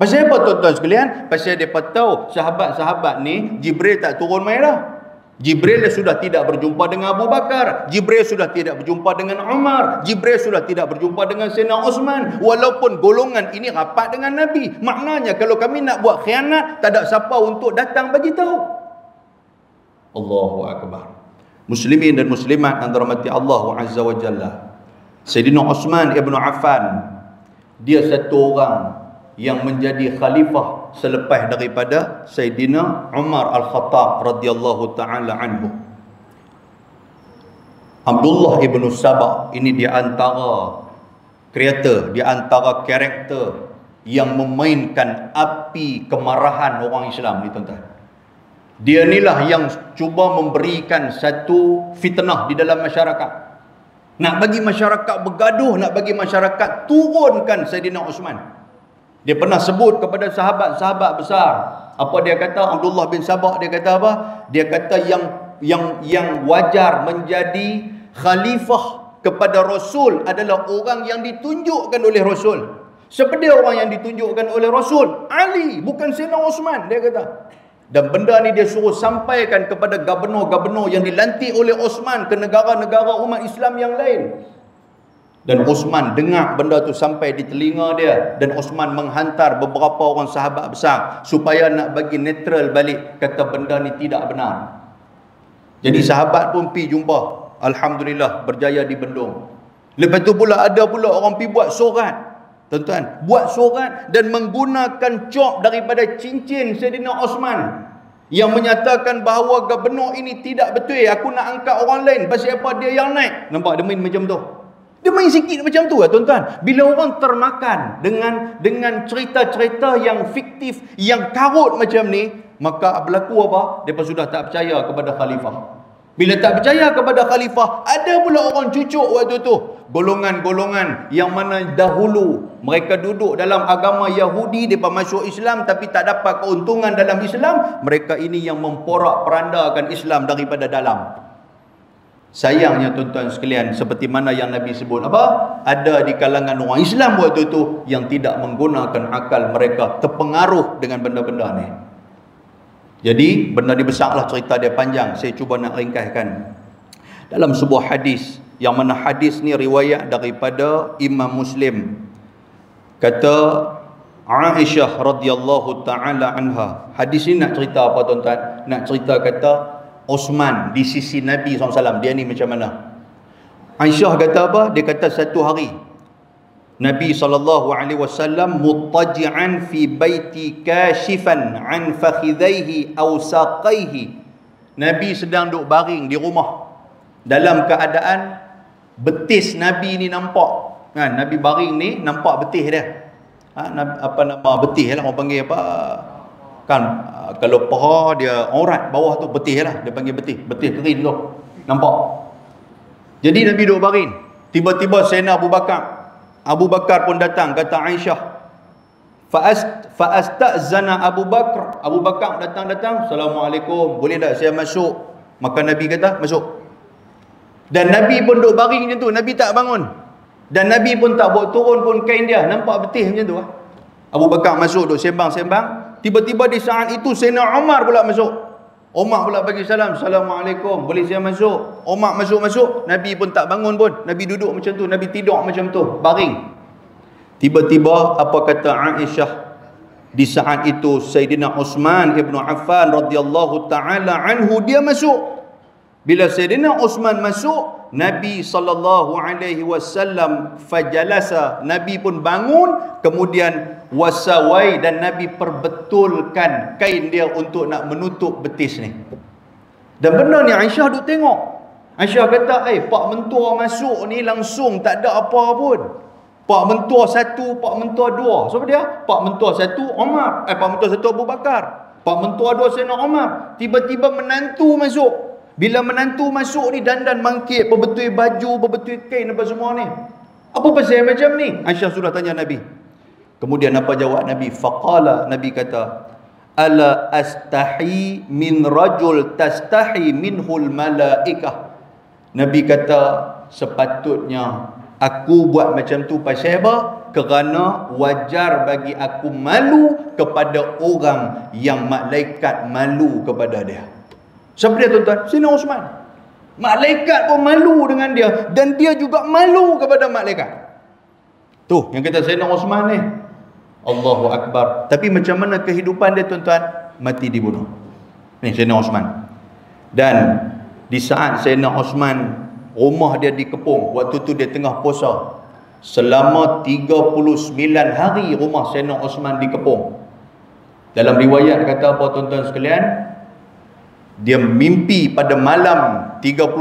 Pasal apa tuan-tuan sekalian? Pasal mereka tahu sahabat-sahabat ni, Jibril tak turun main dah. Jibril sudah tidak berjumpa dengan Abu Bakar, Jibril sudah tidak berjumpa dengan Umar, Jibril sudah tidak berjumpa dengan Sayyidina Uthman. Walaupun golongan ini rapat dengan Nabi, maknanya kalau kami nak buat khianat, tak ada siapa untuk datang bagi tahu. Allahu Akbar. Muslimin dan muslimat yang dirahmati Allah Azza wa Jalla, Sayyidina Uthman ibnu Affan, dia satu orang yang menjadi khalifah selepas daripada Sayyidina Umar Al-Khattab radhiyallahu ta'ala anhu. Abdullah bin Saba' ini di antara kreator, di antara karakter yang memainkan api kemarahan orang Islam ni tuan-tuan. Dia inilah yang cuba memberikan satu fitnah di dalam masyarakat. Nak bagi masyarakat bergaduh, nak bagi masyarakat turunkan Sayyidina Uthman. Dia pernah sebut kepada sahabat-sahabat besar. Apa dia kata? Abdullah bin Saba' dia kata apa? Dia kata yang wajar menjadi khalifah kepada Rasul adalah orang yang ditunjukkan oleh Rasul. Seperti orang yang ditunjukkan oleh Rasul, Ali, bukan Sayyidina Uthman, dia kata. Dan benda ni dia suruh sampaikan kepada gubernur-gubernur yang dilantik oleh Uthman ke negara-negara umat Islam yang lain. Dan Uthman dengar benda tu sampai di telinga dia, dan Uthman menghantar beberapa orang sahabat besar supaya nak bagi netral balik, kata benda ni tidak benar. Jadi sahabat pun pi jumpa, alhamdulillah berjaya dibendung. Lepas tu pula ada pula orang pi buat surat. Tuan-tuan, buat surat dan menggunakan cop daripada cincin Sayyidina Uthman yang menyatakan bahawa gubernur ini tidak betul, aku nak angkat orang lain, pasal apa dia yang naik. Nampak dia main macam tu. Dia main sikit macam tu lah tuan-tuan. Bila orang termakan dengan cerita-cerita yang fiktif, yang karut macam ni, maka berlaku apa? Mereka sudah tak percaya kepada khalifah. Bila tak percaya kepada khalifah, ada pula orang cucuk waktu tu. Golongan-golongan yang mana dahulu mereka duduk dalam agama Yahudi, mereka masuk Islam tapi tak dapat keuntungan dalam Islam. Mereka ini yang memporak-perandakan Islam daripada dalam. Sayangnya tuan-tuan sekalian, seperti mana yang Nabi sebut apa? Ada di kalangan orang Islam waktu itu yang tidak menggunakan akal mereka, terpengaruh dengan benda-benda ni. Jadi benda ni besarlah, cerita dia panjang. Saya cuba nak ringkaskan. Dalam sebuah hadis, yang mana hadis ni riwayat daripada Imam Muslim, kata Aisyah radhiyallahu ta'ala anha. Hadis ni nak cerita apa tuan-tuan? Nak cerita kata Uthman di sisi Nabi SAW, dia ni macam mana? Aisyah kata apa? Dia kata satu hari Nabi SAW muttaji'an fi baiti kashifan an fakhidhaihi aw saqaihi. Nabi sedang duk baring di rumah dalam keadaan betis Nabi ni nampak. Ha, Nabi baring ni nampak betis dia. Ha, apa nama betis lah orang panggil apa? Kan kalau paha dia aurat bawah tu betih lah, dia panggil betih, betih kering tu nampak. Jadi Nabi duduk baring, tiba-tiba Sayyidina Abu Bakar, Abu Bakar pun datang. Kata Aisyah, fa'astazana Abu Bakar. Abu Bakar datang-datang, assalamualaikum, boleh tak saya masuk? Maka Nabi kata masuk. Dan Nabi pun duduk baring macam tu, Nabi tak bangun, dan Nabi pun tak buat turun pun kain dia, nampak betih macam tu lah. Abu Bakar masuk duduk sembang-sembang. Tiba-tiba di saat itu Sayyidina Umar pula masuk. Umar pula bagi salam, assalamualaikum, boleh saya masuk? Umar masuk-masuk, Nabi pun tak bangun pun. Nabi duduk macam tu, Nabi tidur macam tu, baring. Tiba-tiba apa kata Aisyah? Di saat itu Sayyidina Uthman ibn Affan radhiyallahu ta'ala anhu, dia masuk. Bila Sayyidina Uthman masuk, Nabi SAW fajalasa, Nabi pun bangun. Kemudian wasawai, dan Nabi perbetulkan kain dia untuk nak menutup betis ni. Dan benda ni Aisyah duk tengok. Aisyah kata, Pak Mentua masuk ni langsung tak ada apa pun. Pak Mentua satu, Pak Mentua dua. Siapa dia? Pak Mentua satu Umar, Pak Mentua satu Abu Bakar, Pak Mentua dua Sayyidina Umar. Tiba-tiba menantu masuk. Bila menantu masuk ni, dandan mangkit, perbetul baju, perbetul kain apa semua ni. Apa pasal macam ni? Aisyah sudah tanya Nabi. Kemudian apa jawab Nabi? Faqala, Nabi kata, ala astahi min rajul tastahi minhul malaikah. Nabi kata, sepatutnya aku buat macam tu pasal apa? Kerana wajar bagi aku malu kepada orang yang malaikat malu kepada dia. Siapa dia tuan-tuan? Sayyidina Uthman. Malaikat pun malu dengan dia, dan dia juga malu kepada malaikat. Tu yang kata Sayyidina Uthman ni, Allahu Akbar. Tapi macam mana kehidupan dia tuan-tuan? Mati dibunuh. Ni Sayyidina Uthman. Dan di saat Sayyidina Uthman rumah dia dikepung, waktu tu dia tengah puasa. Selama 39 hari rumah Sayyidina Uthman dikepung. Dalam riwayat kata apa tuan-tuan sekalian? Dia mimpi pada malam 39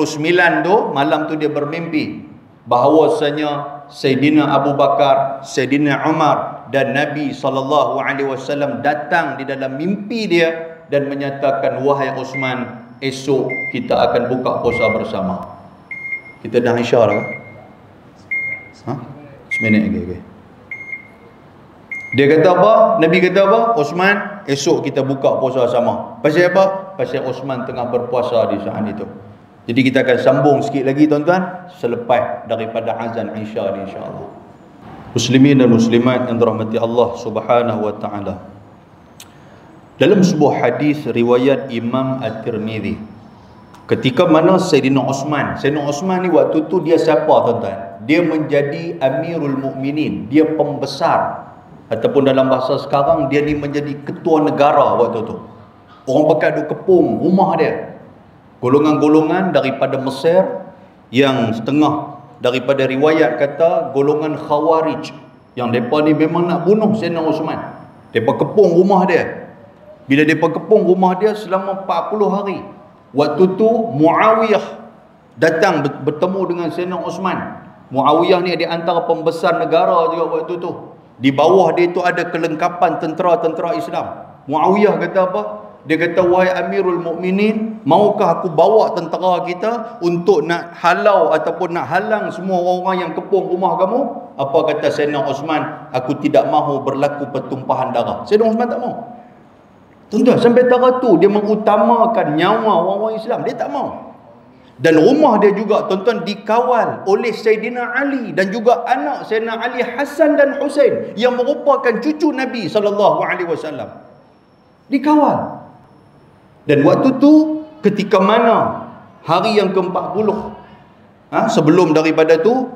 tu, malam tu dia bermimpi bahawasanya Sayyidina Abu Bakar, Sayyidina Umar dan Nabi SAW datang di dalam mimpi dia dan menyatakan, wahai Uthman, esok kita akan buka puasa bersama. Kita dah isyarat ke? Ha? Seminit lagi. Okay. Dia kata apa? Nabi kata apa? Uthman, esok kita buka puasa sama. Pasal apa? Pasal Uthman tengah berpuasa di saat itu. Jadi kita akan sambung sikit lagi tuan-tuan selepas daripada azan Isya, insya-Allah. Muslimin dan muslimat yang dirahmati Allah Subhanahu wa taala. Dalam sebuah hadis riwayat Imam At-Tirmizi, ketika mana Sayyidina Uthman ni waktu tu dia siapa tuan-tuan? Dia menjadi Amirul Mukminin, dia pembesar, ataupun dalam bahasa sekarang dia ni menjadi ketua negara waktu tu. Orang pakai duk kepung rumah dia. Golongan-golongan daripada Mesir yang setengah daripada riwayat kata golongan Khawarij yang mereka ni memang nak bunuh Sayyidina Uthman. Mereka kepung rumah dia. Bila mereka kepung rumah dia selama 40 hari, waktu tu Muawiyah datang bertemu dengan Sayyidina Uthman. Muawiyah ni ada antara pembesar negara juga waktu tu. Di bawah dia tu ada kelengkapan tentera-tentera Islam. Muawiyah kata apa? Dia kata, wahai Amirul Mukminin, maukah aku bawa tentera kita untuk nak halau ataupun nak halang semua orang-orang yang kepung rumah kamu? Apa kata Sayyidina Uthman? Aku tidak mahu berlaku pertumpahan darah. Sayyidina Uthman tak mahu. Tuan-tuan, sampai taraf tu dia mengutamakan nyawa orang-orang Islam. Dia tak mahu. Dan rumah dia juga tuan-tuan dikawal oleh Sayyidina Ali dan juga anak Sayyidina Ali, Hasan dan Husain, yang merupakan cucu Nabi SAW. Dikawal. Dan waktu tu, ketika mana hari yang ke-40, sebelum daripada tu,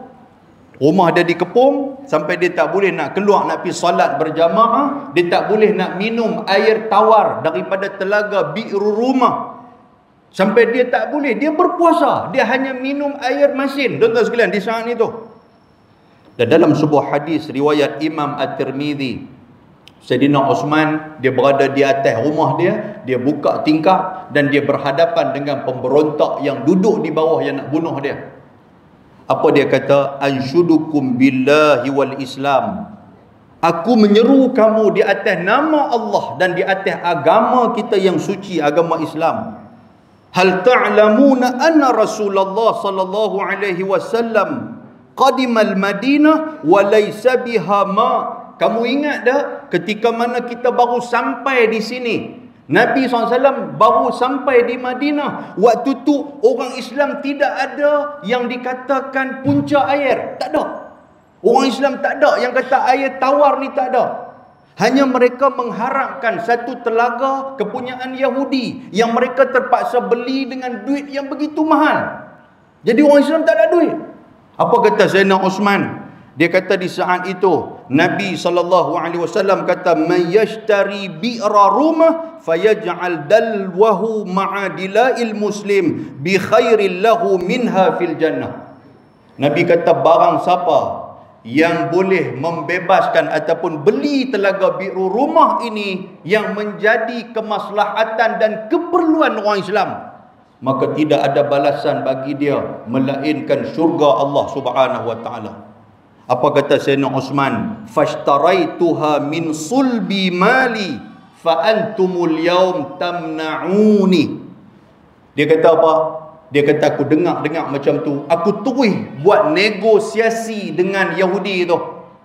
rumah dia dikepung sampai dia tak boleh nak keluar nak pergi salat berjamaah, dia tak boleh nak minum air tawar daripada telaga Bi'ru Rumah, sampai dia tak boleh, dia berpuasa, dia hanya minum air masin. Tuan-tuan sekalian, di saat itu. Dan dalam sebuah hadis riwayat Imam At-Tirmizi, Sayyidina Uthman, dia berada di atas rumah dia, dia buka tingkap dan dia berhadapan dengan pemberontak yang duduk di bawah yang nak bunuh dia. Apa dia kata? Anshudukum billahi wal Islam. Aku menyeru kamu di atas nama Allah dan di atas agama kita yang suci, agama Islam. Hal ta'lamuna anna Rasulullah sallallahu alaihi wasallam qadima al-Madinah wa laysa biha ma. Kamu ingat dah ketika mana kita baru sampai di sini, Nabi SAW baru sampai di Madinah. Waktu tu orang Islam tidak ada yang dikatakan punca air. Tak ada. Orang Islam tak ada yang kata air tawar ni, tak ada. Hanya mereka mengharapkan satu telaga kepunyaan Yahudi yang mereka terpaksa beli dengan duit yang begitu mahal. Jadi orang Islam tak ada duit. Apa kata Sayyidina Uthman? Dia kata di saat itu Nabi SAW kata, man yashtari bi'ra rumah fayaj'al dalwahu ma'adila'il muslim bi khairil lahu minha fil jannah. Nabi kata, barang siapa yang boleh membebaskan ataupun beli telaga Bi'ru Rumah ini yang menjadi kemaslahatan dan keperluan orang Islam, maka tidak ada balasan bagi dia melainkan syurga Allah Subhanahu wa taala. Apa kata Sayyidina Uthman? Fashtaraytuha min sulbi mali fa antumul yaum tamna'uni. Dia kata apa? Dia kata, aku dengar macam tu, aku terus buat negosiasi dengan Yahudi tu.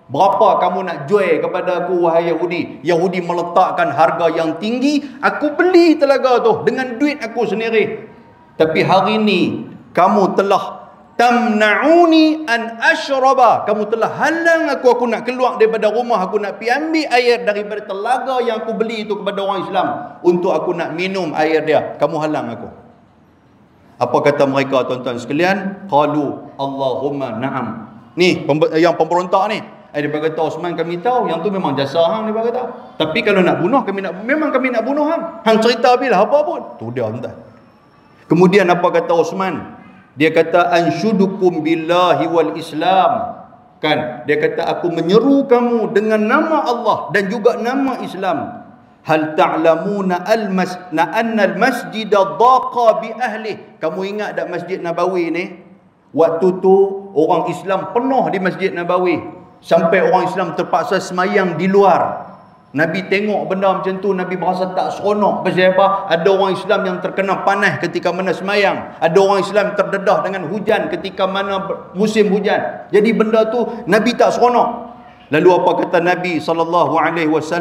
Berapa kamu nak jual kepada aku, wahai Yahudi? Yahudi meletakkan harga yang tinggi, aku beli telaga tu dengan duit aku sendiri. Tapi hari ni kamu telah tamna'uni an ashraba, kamu telah halang aku nak keluar daripada rumah, aku nak pergi ambil air daripada telaga yang aku beli itu kepada orang Islam untuk aku nak minum air dia. Kamu halang aku. Apa kata mereka tuan-tuan sekalian? Qalu Allahumma na'am. Ni yang pemberontak ni, dia kata, Uthman, kami tahu yang tu memang jasa hang, dia kata. Tapi kalau nak bunuh kami, memang kami nak bunuh hang. Hang cerita habislah apa pun. Tu dia tuan-tuan. Kemudian apa kata Uthman? Dia kata, anshudukum billahi wal Islam. Kan? Dia kata, aku menyeru kamu dengan nama Allah dan juga nama Islam. Hal ta'lamuna annal masjid daqa bi ahli. Kamu ingat tak Masjid Nabawi ni? Waktu tu orang Islam penuh di Masjid Nabawi. Sampai orang Islam terpaksa semayang di luar. Nabi tengok benda macam tu, Nabi berasa tak seronok. Pasal apa? Ada orang Islam yang terkena panas ketika mana semayang, ada orang Islam terdedah dengan hujan ketika mana musim hujan. Jadi benda tu Nabi tak seronok. Lalu apa kata Nabi SAW?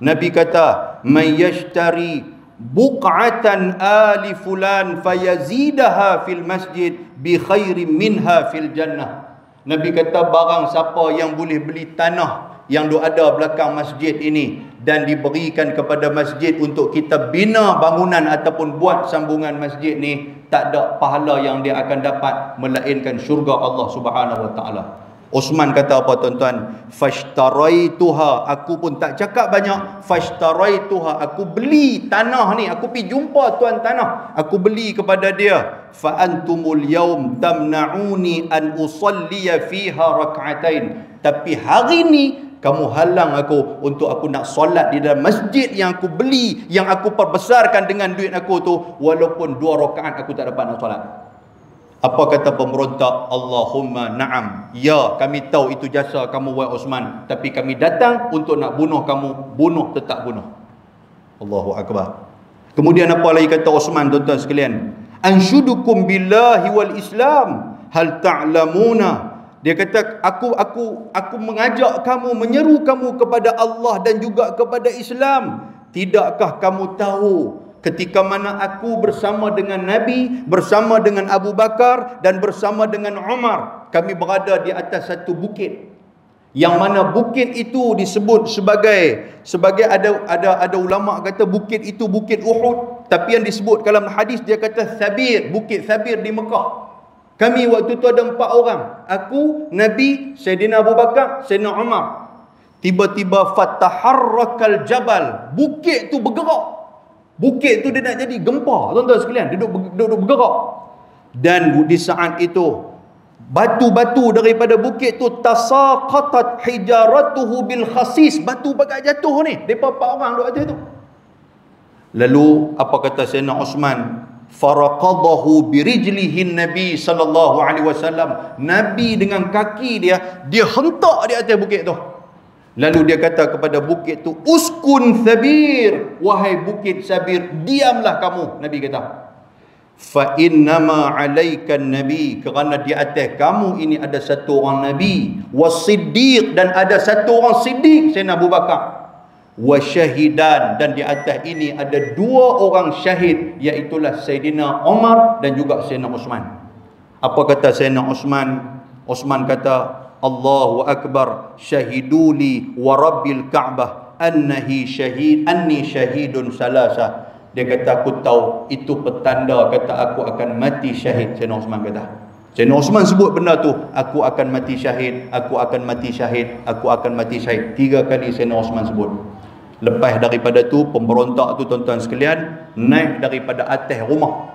Nabi kata, man yashtari buq'atan ali fulan fayazidaha fil masjid bi khairin minha fil jannah. Nabi kata barang siapa yang boleh beli tanah yang duk ada belakang masjid ini dan diberikan kepada masjid untuk kita bina bangunan ataupun buat sambungan masjid ni, tak ada pahala yang dia akan dapat melainkan syurga Allah Subhanahu Wa Taala. Uthman kata apa tuan-tuan? Fashtaraytuha, aku pun tak cakap banyak. Fashtaraytuha, aku beli tanah ni, aku pergi jumpa tuan tanah, aku beli kepada dia. Fa antumul yaum tamna'uni an usalliya fiha rak'atain, tapi hari ni kamu halang aku untuk aku nak solat di dalam masjid yang aku beli, yang aku perbesarkan dengan duit aku tu, walaupun 2 rakaat aku tak dapat nak solat. Apa kata pemberontak? Allahumma na'am, ya, kami tahu itu jasa kamu wahai Uthman, tapi kami datang untuk nak bunuh kamu, bunuh tetap bunuh. Allahu Akbar. Kemudian apa lagi kata Uthman tuan-tuan sekalian? Anshudukum billahi wal Islam hal ta'lamuna. Dia kata, aku mengajak kamu, menyeru kamu kepada Allah dan juga kepada Islam. Tidakkah kamu tahu ketika mana aku bersama dengan Nabi, bersama dengan Abu Bakar dan bersama dengan Umar, kami berada di atas satu bukit. Yang mana bukit itu disebut sebagai ada ulama kata bukit itu bukit Uhud, tapi yang disebut dalam hadis dia kata Sabir, bukit Sabir di Mekah. Kami waktu tu ada 4 orang. Aku, Nabi, Sayyidina Abu Bakar, Sayyidina Umar. Tiba-tiba fataharrakal jabal. Bukit tu bergerak. Bukit tu dia nak jadi gempa. Tuan-tuan sekalian, dia duduk bergerak. Dan di saat itu, batu-batu daripada bukit tu tasaqatat hijaratuhu bil khasis. Batu bagai jatuh ni. Mereka 4 orang duduk atas tu. Lalu, apa kata Sayyidina Uthman? Faraqadahu birijlihin Nabi sallallahu alaihi wasallam. Nabi dengan kaki dia hentak di atas bukit tu. Lalu dia kata kepada bukit tu, uskun Sabir, wahai bukit Sabir, diamlah kamu. Nabi kata, fa innama alaikan nabi, kerana di atas kamu ini ada 1 orang nabi, wasiddiq, dan ada 1 orang siddiq, Sayyidina Abu Bakar, wasyahidan, dan di atas ini ada 2 orang syahid, iaitulah Sayyidina Umar dan juga Sayyidina Uthman. Apa kata Sayyidina Uthman? Uthman kata, Allahu Akbar, syahiduli wa rabbil Ka'bah anni syahidun salasa. Dia kata, aku tahu itu petanda kata aku akan mati syahid. Sayyidina Uthman kata, Sayyidina Uthman sebut benda tu, aku akan mati syahid, aku akan mati syahid, aku akan mati syahid. 3 kali Sayyidina Uthman sebut. Lepas daripada tu, pemberontak tu tuan-tuan sekalian naik daripada atas rumah.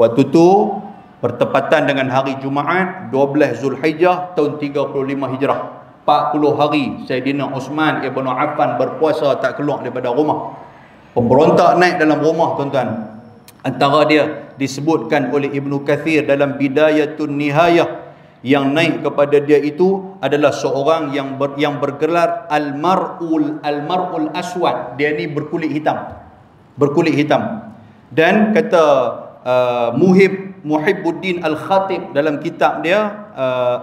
Waktu tu bertepatan dengan hari Jumaat 12 Zulhijjah tahun 35 Hijrah. 40 hari Sayyidina Uthman ibn Affan berpuasa tak keluar daripada rumah. Pemberontak naik dalam rumah tuan-tuan. Antara dia disebutkan oleh Ibn Kathir dalam Bidayatun Nihayah, yang naik kepada dia itu adalah seorang yang bergelar Al-Mar'ul Aswad. Dia ni berkulit hitam. Dan kata Muhib Muhibuddin Al-Khatib dalam kitab dia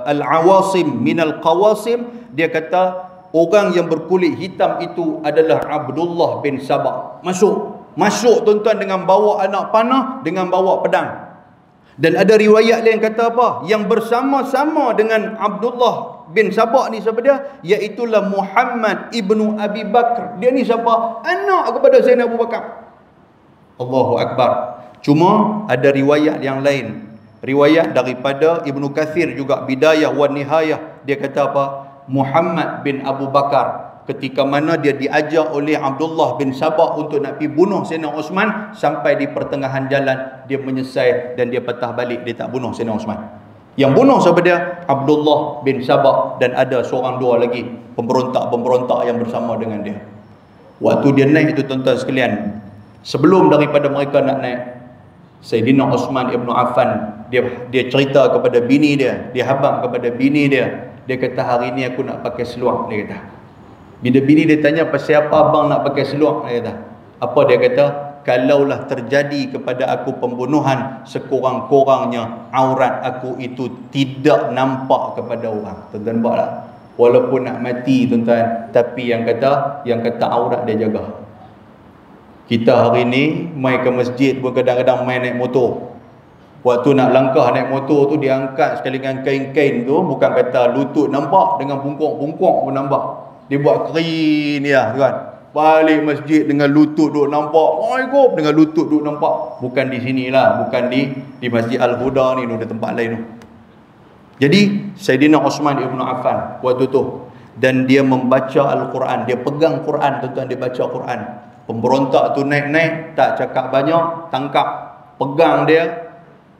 Al-Awasim Min Al-Qawasim, dia kata orang yang berkulit hitam itu adalah Abdullah bin Saba'. Masuk tuan-tuan dengan bawa anak panah, dengan bawa pedang. Dan ada riwayat lain kata apa? Yang bersama-sama dengan Abdullah bin Saba' ni siapa dia? Iaitulah Muhammad ibnu Abi Bakar. Dia ni siapa? Anak kepada Sayyidina Abu Bakar. Allahu Akbar. Cuma ada riwayat yang lain. Riwayat daripada Ibn Kathir juga Bidayah wa Nihayah. Dia kata apa? Muhammad bin Abu Bakar, ketika mana dia diajak oleh Abdullah bin Saba' untuk nak pergi bunuh Sayyidina Uthman, sampai di pertengahan jalan dia menyesal dan dia patah balik, dia tak bunuh Sayyidina Uthman. Yang bunuh siapa dia? Abdullah bin Saba', dan ada 2 orang lagi pemberontak-pemberontak yang bersama dengan dia. Waktu dia naik itu tuan-tuan sekalian, sebelum daripada mereka nak naik, Sayyidina Uthman ibn Affan dia cerita kepada bini dia, dia habaq kepada bini dia. Dia kata, hari ni aku nak pakai seluar. Dia kata, bila bini dia tanya, pasal apa abang nak pakai seluar? Dia kata, apa? Dia kata, kalaulah terjadi kepada aku pembunuhan, sekurang-kurangnya aurat aku itu tidak nampak kepada orang. Tuan-tuan buatlah, walaupun nak mati tuan-tuan, tapi yang kata aurat dia jaga. Kita hari ni mai ke masjid pun kadang-kadang mai naik motor, Waktu nak langkah naik motor tu, dia angkat sekali dengan kain-kain tu, bukan kata lutut nampak, dengan bungkuk-bungkuk pun nampak. Dia buat kerin dia kan. Balik masjid dengan lutut duk nampak. Oi go dengan lutut duk nampak. Bukan di sinilah, bukan di Masjid Al-Huda ni, ada tempat lain tu. Jadi Sayyidina Uthman bin Affan waktu tu, dan dia membaca Al-Quran, dia pegang Quran, tuan-tuan, dia baca Quran. Pemberontak tu naik-naik, tak cakap banyak, tangkap, pegang dia.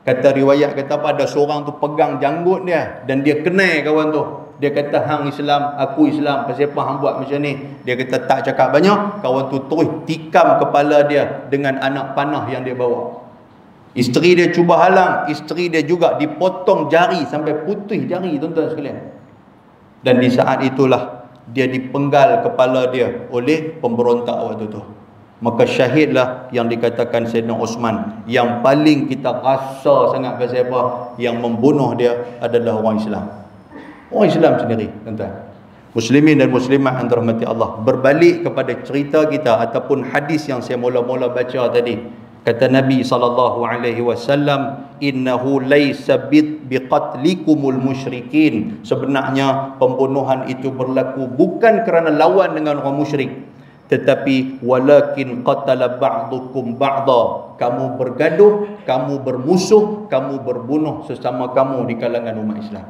Kata riwayat kata apa, ada seorang tu pegang janggut dia dan dia kenai kawan tu. Dia kata, hang Islam, aku Islam, pasal apa hang buat macam ni? Dia kata tak cakap banyak, kawan tu terus tikam kepala dia dengan anak panah yang dia bawa. Isteri dia cuba halang, isteri dia juga dipotong jari sampai putih jari, tuan-tuan sekalian. Dan di saat itulah dia dipenggal kepala dia oleh pemberontak waktu tu. Maka syahidlah yang dikatakan Sayyidina Uthman. Yang paling kita rasa sangat pasal apa, yang membunuh dia adalah orang Islam. Orang Islam sendiri, tuan-tuan. Muslimin dan muslimat yang dirahmati Allah, berbalik kepada cerita kita ataupun hadis yang saya mula-mula baca tadi. Kata Nabi SAW, innahu laysa biqatlikumul musyrikin. Sebenarnya pembunuhan itu berlaku bukan kerana lawan dengan orang musyrik, tetapi walakin qatala ba'dukum ba'da. Kamu bergaduh, kamu bermusuh, kamu berbunuh sesama kamu di kalangan umat Islam.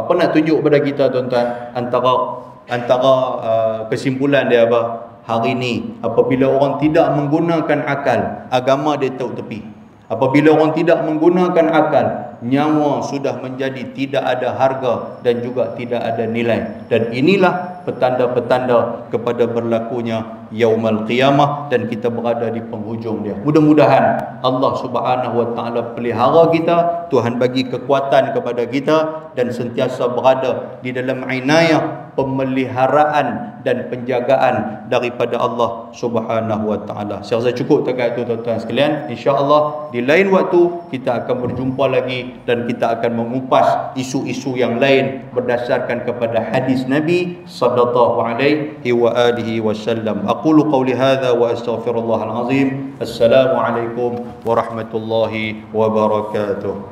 Apa nak tunjuk pada kita, tuan-tuan, antara kesimpulan dia apa hari ni? Apabila orang tidak menggunakan akal, agama dia tahu tepi. Apabila orang tidak menggunakan akal, nyawa sudah menjadi tidak ada harga dan juga tidak ada nilai. Dan inilah petanda-petanda kepada berlakunya Yaumul Qiyamah, dan kita berada di penghujung dia. Mudah-mudahan Allah Subhanahu Wa Taala pelihara kita, Tuhan bagi kekuatan kepada kita, dan sentiasa berada di dalam inayah, pemeliharaan dan penjagaan daripada Allah Subhanahu Wa Taala. Saya rasa cukup dekat itu, tuan-tuan sekalian. InsyaAllah di lain waktu kita akan berjumpa lagi, dan kita akan mengupas isu-isu yang lain berdasarkan kepada hadis Nabi sallallahu alaihi wa alihi wasallam. Aqulu qawli hadza wa astaghfirullahal azim. Assalamu alaikum warahmatullahi wabarakatuh.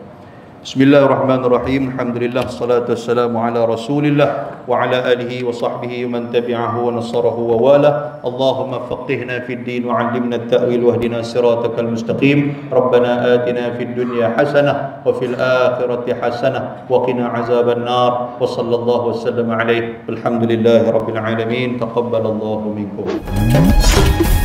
Bismillahirrahmanirrahim. Alhamdulillah, salatu wassalamu ala Rasulillah wa ala alihi wa sahbihi man tabi'ahu wa nasarahu wa wala. Allahumma faqihna fid din wa 'allimna at-ta'wil wahdina siratal mustaqim. Rabbana atina fid dunya hasanah wa fil akhirati hasanah wa qina 'azaban nar. Wa sallallahu wasallam alayhi. Alhamdulillahirabbil alamin. Taqabbalallahu minkum.